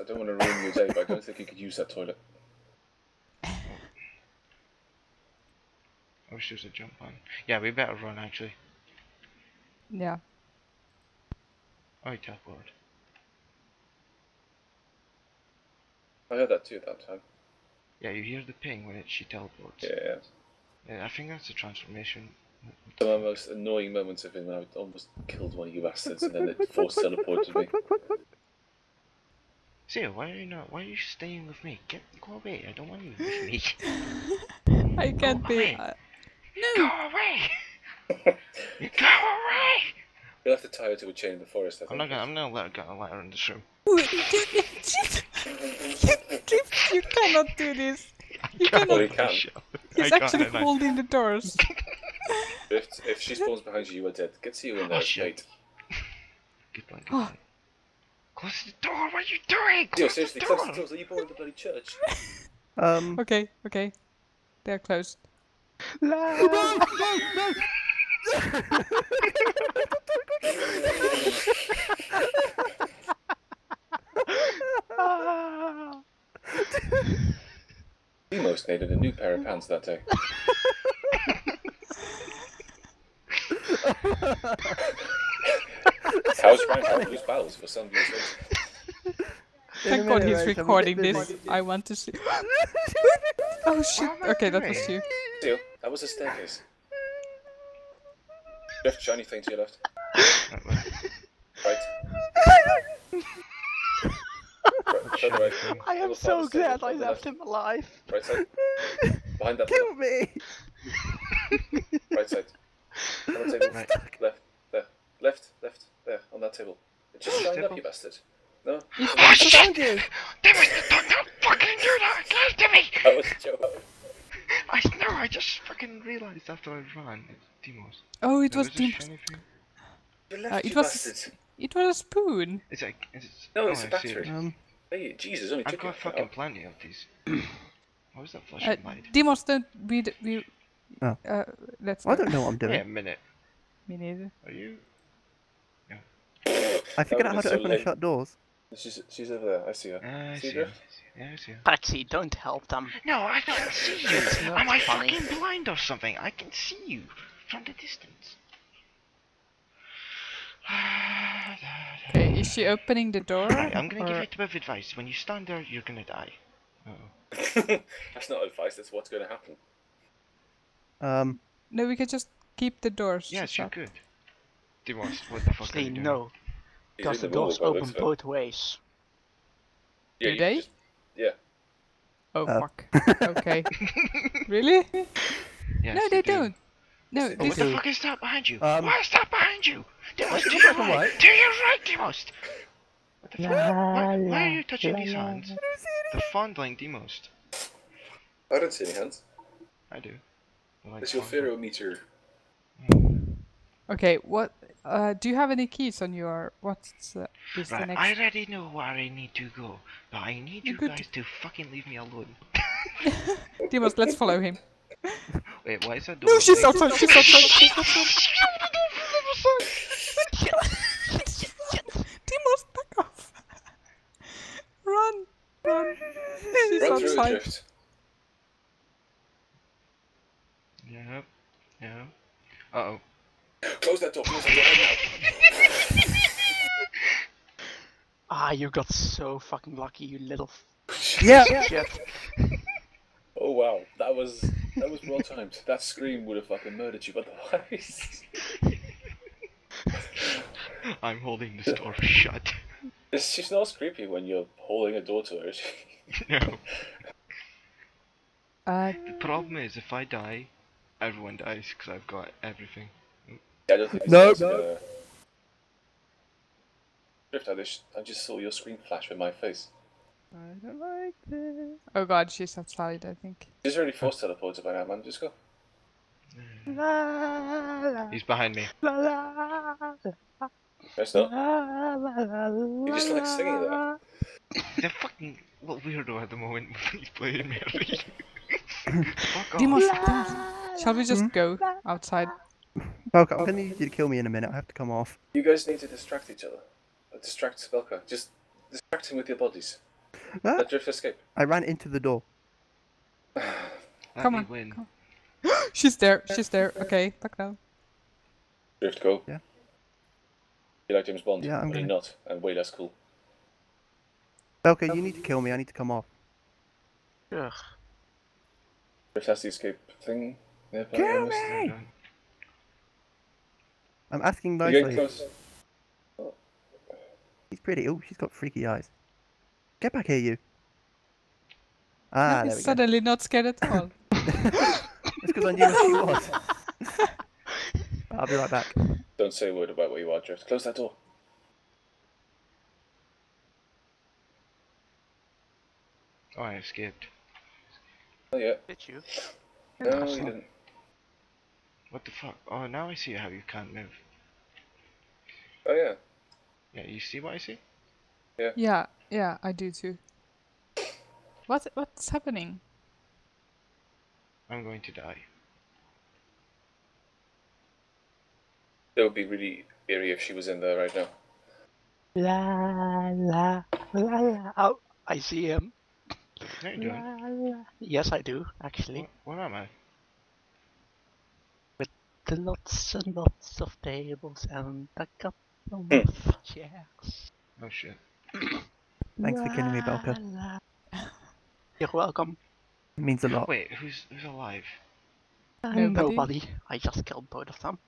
I don't want to ruin your day, but I don't think you could use that toilet. I wish there was a jump button. Yeah, we better run actually. Yeah. Oh, you teleported. I heard that too that time. Yeah, you hear the ping when she teleports. Yeah. Yeah, I think that's a transformation. One of my most annoying moments have been when I almost killed one of you bastards and then it forced teleported me. Zio, why are you not? Why are you staying with me? Go away! I don't want you with me. I can't go be. No. Go away! Go away! You'll have to tie her to a chain in the forest. I think. I'm not gonna let her go. I'll let her in this room. You cannot do this. You cannot. Well, can. He's actually holding the doors. If she spawns behind you, you are dead. Get Zio in there. Wait. Good point. Oh. Close the door, what are you doing? Close seriously, the door. Close the doors, are you bored of the bloody church? Okay, okay. They're closed. No! No! No! No! We most needed a new pair of pants that day. House rank, house loose bowels for some reason. Thank God he's recording this. I want to see. Oh shit! Okay, that was you. Deal. That was a staircase. Left shiny thing to your left. Right. Right. I am so glad I left him alive. Right side. Behind that. Kill me. Right side. Right. Left. Left, there, on that table. It just shined up, you bastard. No? Oh shit! Damn it! Don't fucking do that! Close to me! That was a joke. I just fucking realised after I ran, it was Demos. Oh, it was Demos. It was a spoon. It's like, no, it's a battery. Hey, Jesus, only I've got fucking plenty of these. What was that flashing light? Demos, don't be... I don't know what I'm doing. Yeah, a minute. Me neither. Are you... I figured out how to open and shut doors. She's over there, I see her. I see her. Patsy, don't help them. No, I can't see you! Am I fucking blind or something? I can see you from the distance. Okay, is she opening the door? Right, I'm gonna give you a bit of advice. When you stand there, you're gonna die. Uh-oh. That's not advice, that's what's gonna happen. No, we could just keep the doors. Yeah, you're good. Demos, what the fuck are you doing? No. Because the doors open both ways. Yeah, do they? Yeah. Oh, fuck. Okay. Really? Yes, no, they don't. No, oh, what the fuck is that behind you? Why is that behind you? Demos, do your right! Do your right, Demos! What the fuck? Why are you touching these hands? They're fondling Demos. I don't see any hands. I do. Like it's your ferrometer. Okay, what... do you have any keys on your... What's is the next... I already know where I need to go, but I need you guys to fucking leave me alone. Demos, let's follow him. Wait, why is that door? No, she's outside, she's outside, she's outside! Demos, back off! Run! Run! She's outside. Yeah, yeah. Uh-oh. Close that door, close that door right now! Ah, you got so fucking lucky, you little shit. Oh wow, that was well timed. That scream would have fucking murdered you otherwise. I'm holding this door shut. She's not as creepy when you're holding a door to her, is she? No. The problem is, if I die, everyone dies, because I've got everything. I don't think it's no. Drift, I just saw your screen flash in my face. I don't like this. Oh god, she's outside, I think. She's already forced teleported by now, man. Just go. La, la, he's behind me. La, la, la, it's not. La, la, la, la, you just like singing that. He's a fucking little weirdo at the moment when he's playing Mary. Fuck Demos, off. Shall we just go outside? Velka, I'm gonna need you to kill me in a minute, I have to come off. You guys need to distract each other. Distract Velka. Just distracting with your bodies. Ah. Let Drift escape. I ran into the door. Come on. She's there. She's there. Okay, back down. Drift, go. Yeah. You like James Bond? Yeah, I'm really not. I'm way less cool. Okay, you need to kill me. I need to come off. Ugh. Drift has the escape thing. Kill me! I'm asking nicely. Oh. He's pretty. Oh, she's got freaky eyes. Get back here, you. Ah, he's suddenly not scared at all. It's because I knew what she was. I'll be right back. Don't say a word about where you are, Drift. Close that door. Oh, I escaped. Oh, yeah. Did you? No, you didn't. What the fuck? Oh, now I see how you can't move. Oh, yeah. Yeah, you see what I see? Yeah. Yeah, yeah, I do too. What's happening? I'm going to die. It would be really eerie if she was in there right now. La la la la. Oh, I see him. No, you don't. Yes, I do, actually. Where am I? With the lots and lots of tables and a couple of chairs. Oh shit. Thanks for killing me, Velka. You're welcome. It means a lot. Wait, who's alive? Nobody. I just killed both of them.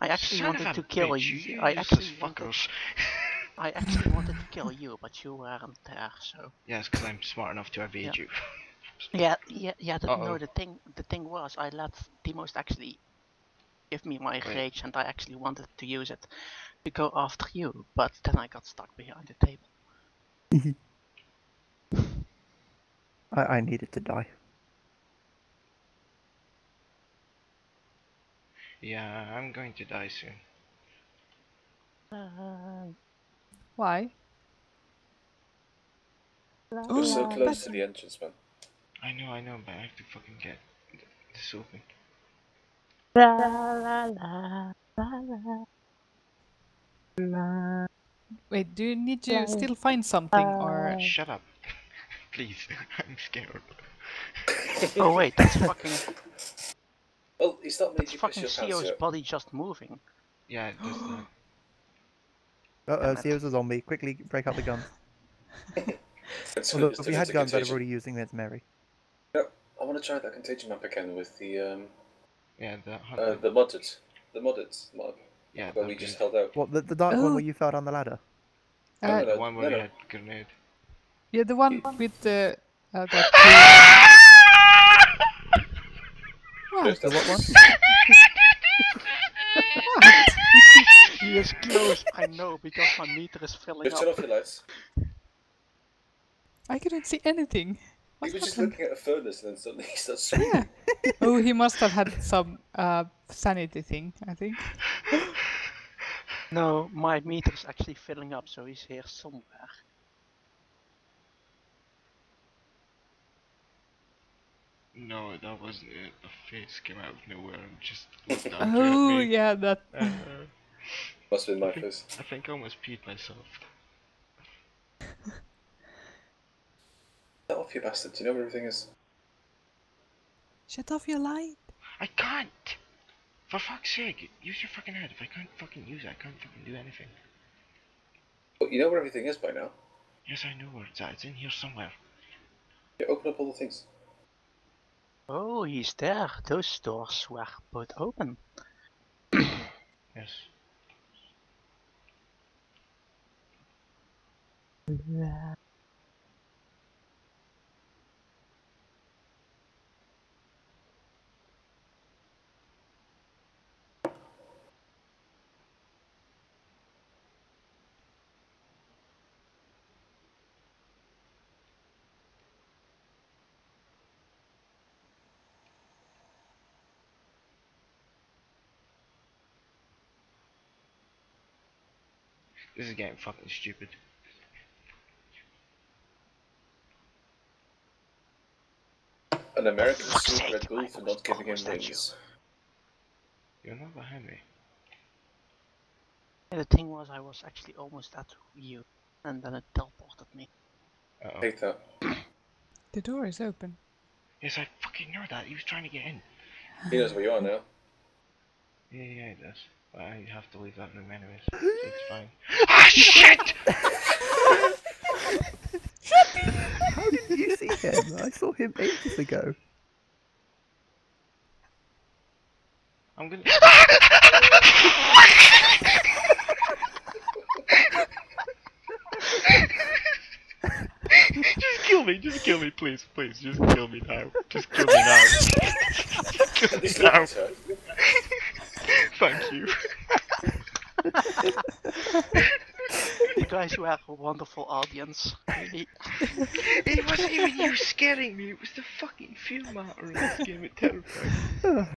I actually wanted to kill you. I actually wanted to kill you, but you weren't there, so. Yes, because I'm smart enough to evade you. Yeah. No, the thing was, I let Demos actually give me my rage, and I actually wanted to use it to go after you, but then I got stuck behind the table. I needed to die. Yeah, I'm going to die soon. Why? You're so close to the entrance, man. I know, but I have to fucking get this open. La la la la la. Wait, do you need to still find something, or...? Shut up. Please, I'm scared. Oh wait, that's fucking... Well, it's not me. That's fucking Seo's body just moving. Yeah, it does not. Uh-oh, Seo's a zombie. Quickly break up the guns. Look, if we had guns, I'd already using them, Mary. No, I want to try that contagion map again with the, Yeah, the modded mob. Yeah, where we just held out. What, the dark one where you fell down the ladder? The one where you had grenade. Yeah, the one with the... What? The what one? What? He is close, I know, because my meter is filling up. Turn off the lights. I couldn't see anything. He was just looking at a furnace and then suddenly he starts screaming. Yeah. Oh, he must have had some sanity thing, I think. No, my meter is actually filling up, so he's here somewhere. No, that wasn't it. A face came out of nowhere and just looked down. Oh, yeah, that. Must have been my face. I think I almost peed myself. Shut off, you bastard. Do you know where everything is? Shut off your light. I can't! For fuck's sake, use your fucking head. If I can't fucking use it, I can't fucking do anything. Well, you know where everything is by now? Yes, I know where it's at. It's in here somewhere. Yeah, open up all the things. Oh, he's there. Those doors were both open. Yes. This is getting fucking stupid. An American sued Red Bull for not giving him rings. You're not behind me. The thing was, I was actually almost at you. and then it teleported me. Uh-oh. Take that. The door is open. Yes, I fucking know that. He was trying to get in. He knows where you are now. Yeah, yeah, he does. But I have to leave that room anyways. So it's fine. Ah, shit! How did you see him? I saw him ages ago. I'm gonna. Just kill me, please, please, just kill me now. Just kill me now. Just kill me now. Thank you. You guys were a wonderful audience. Really. It wasn't even you scaring me, it was the fucking film art around this game, it terrified me.